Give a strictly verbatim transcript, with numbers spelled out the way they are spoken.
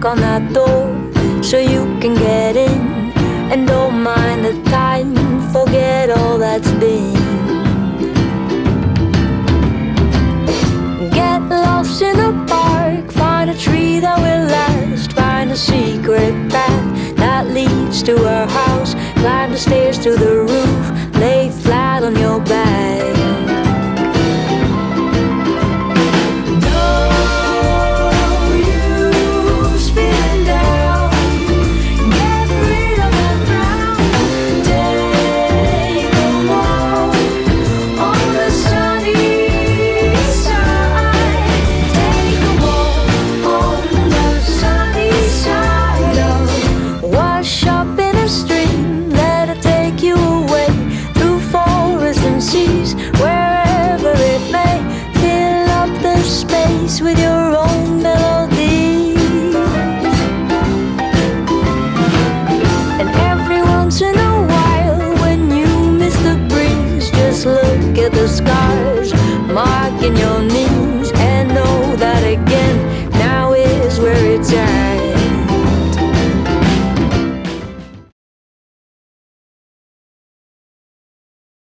knock on that door so you can get in. And don't mind the time, forget all that's been. Get lost in the park, find a tree that will last. Find a secret path that leads to our house. Climb the stairs to the roof, lay flat on your back. Look at the scars marking your